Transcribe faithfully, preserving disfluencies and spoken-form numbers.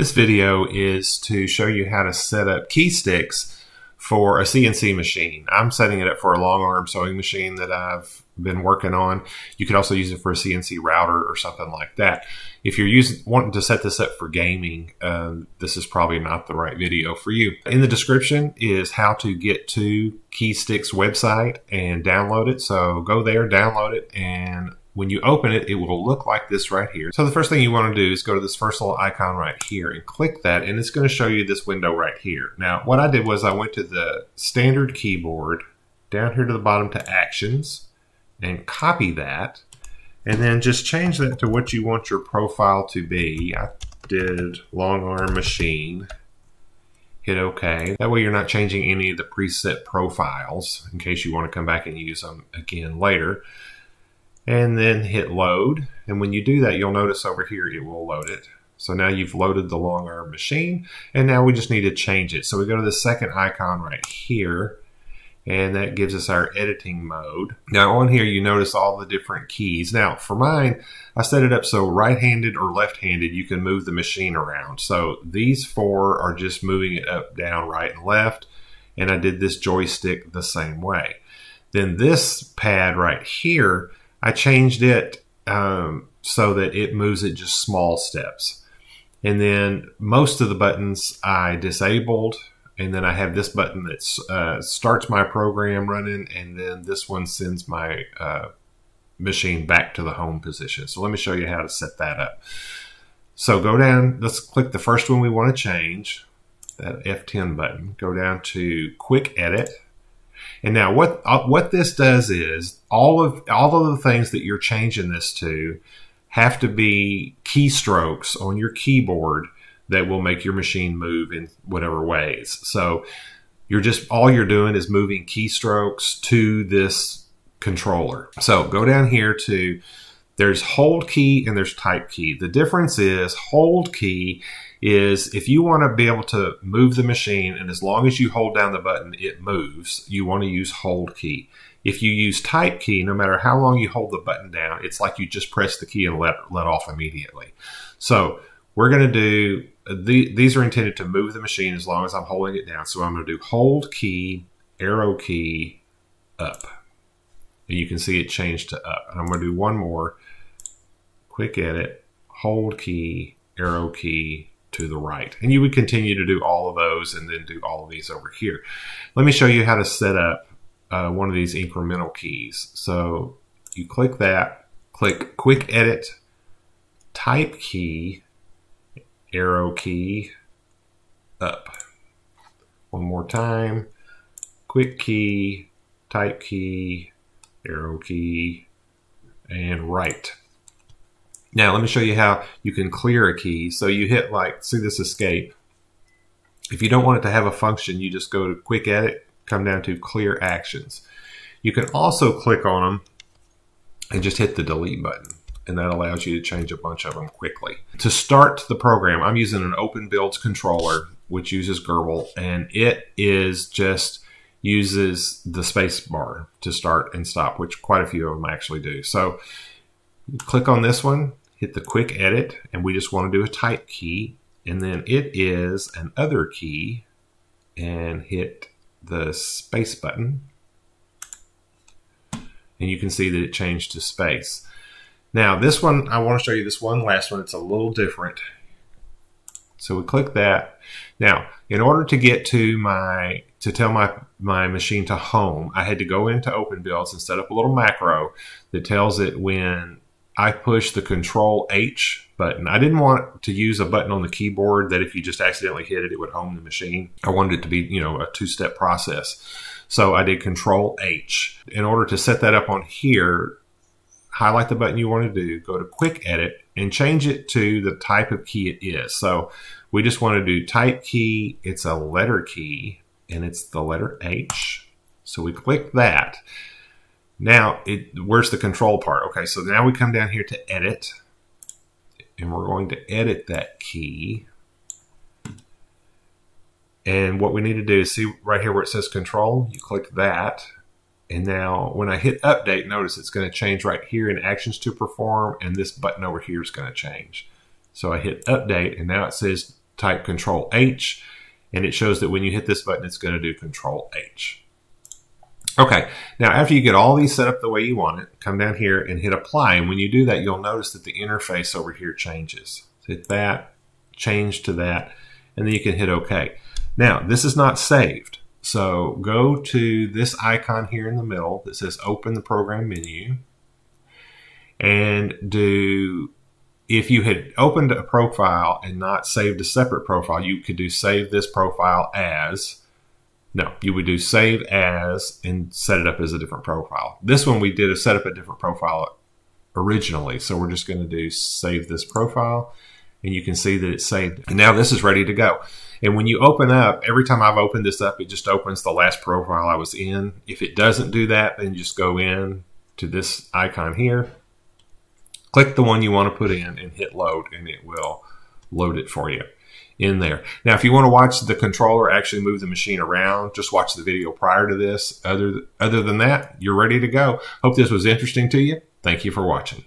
This video is to show you how to set up Keysticks for a C N C machine. I'm setting it up for a long arm sewing machine that I've been working on. You could also use it for a C N C router or something like that. If you're using, wanting to set this up for gaming, um, this is probably not the right video for you. In the description is how to get to Keysticks website and download it. So go there, download it, and when you open it, it will look like this right here. So the first thing you want to do is go to this first little icon right here and click that, and it's going to show you this window right here. Now, what I did was I went to the standard keyboard, down here to the bottom to Actions, and copy that, and then just change that to what you want your profile to be. I did long arm machine. Hit OK. That way you're not changing any of the preset profiles in case you want to come back and use them again later. And then hit load, and when you do that, you'll notice over here it will load it. So now you've loaded the long arm machine, and now we just need to change it. So we go to the second icon right here, and that gives us our editing mode. Now on here you notice all the different keys. Now for mine, I set it up so right-handed or left-handed you can move the machine around. So these four are just moving it up, down, right, and left, and I did this joystick the same way. Then this pad right here, I changed it um, so that it moves it just small steps. And then most of the buttons I disabled, and then I have this button that uh, starts my program running, and then this one sends my uh, machine back to the home position. So let me show you how to set that up. So go down, let's click the first one we want to change, that F ten button. Go down to Quick Edit. And now what uh, what this does is all of all of the things that you're changing this to have to be keystrokes on your keyboard that will make your machine move in whatever ways. So you're just all you're doing is moving keystrokes to this controller. So go down here to there's hold key and there's type key. The difference is hold key is if you want to be able to move the machine, and as long as you hold down the button, it moves, you want to use hold key. If you use type key, no matter how long you hold the button down, it's like you just press the key and let, let off immediately. So we're going to do, the, these are intended to move the machine as long as I'm holding it down. So I'm going to do hold key, arrow key, up. And you can see it changed to up. And I'm going to do one more. Quick edit, hold key, arrow key, to the right, and you would continue to do all of those and then do all of these over here. Let me show you how to set up uh, one of these incremental keys. So you click that, click Quick Edit, type key, arrow key, up. One more time, quick key, type key, arrow key, and right. Now, let me show you how you can clear a key. So you hit like, see this escape. If you don't want it to have a function, you just go to Quick Edit, come down to Clear Actions. You can also click on them and just hit the delete button. And that allows you to change a bunch of them quickly. To start the program, I'm using an OpenBuilds controller, which uses Gerbil, and it is just uses the space bar to start and stop, which quite a few of them actually do. So click on this one, hit the Quick Edit, and we just want to do a type key, and then it is an other key, and hit the space button, and you can see that it changed to space. Now this one, I want to show you this one last one, it's a little different. So we click that. Now, in order to get to my, to tell my, my machine to home, I had to go into OpenBuilds and set up a little macro that tells it when I push the Control H button. I didn't want to use a button on the keyboard that if you just accidentally hit it, it would home the machine. I wanted it to be, you know, a two-step process. So I did Control H. In order to set that up on here, highlight the button you want to do, go to Quick Edit, and change it to the type of key it is. So we just want to do type key, it's a letter key, and it's the letter H. So we click that. Now, it, where's the control part? Okay, so now we come down here to edit, and we're going to edit that key. And what we need to do is see right here where it says control, you click that. And now when I hit update, notice it's going to change right here in actions to perform, and this button over here is going to change. So I hit update, and now it says type Control H, and it shows that when you hit this button, it's going to do Control H. Okay, now after you get all these set up the way you want it, come down here and hit apply. And when you do that, you'll notice that the interface over here changes. So hit that, change to that, and then you can hit OK. Now, this is not saved. So go to this icon here in the middle that says Open the Program Menu, and do, if you had opened a profile and not saved a separate profile, you could do Save This Profile As. No, you would do Save As and set it up as a different profile. This one we did a set up a different profile originally, so we're just going to do Save This Profile, and you can see that it's saved. And now this is ready to go. And when you open up, every time I've opened this up, it just opens the last profile I was in. If it doesn't do that, then just go in to this icon here, click the one you want to put in, and hit load, and it will load it for you in there. Now, if you want to watch the controller actually move the machine around, just watch the video prior to this. Other, other than that, you're ready to go. Hope this was interesting to you. Thank you for watching.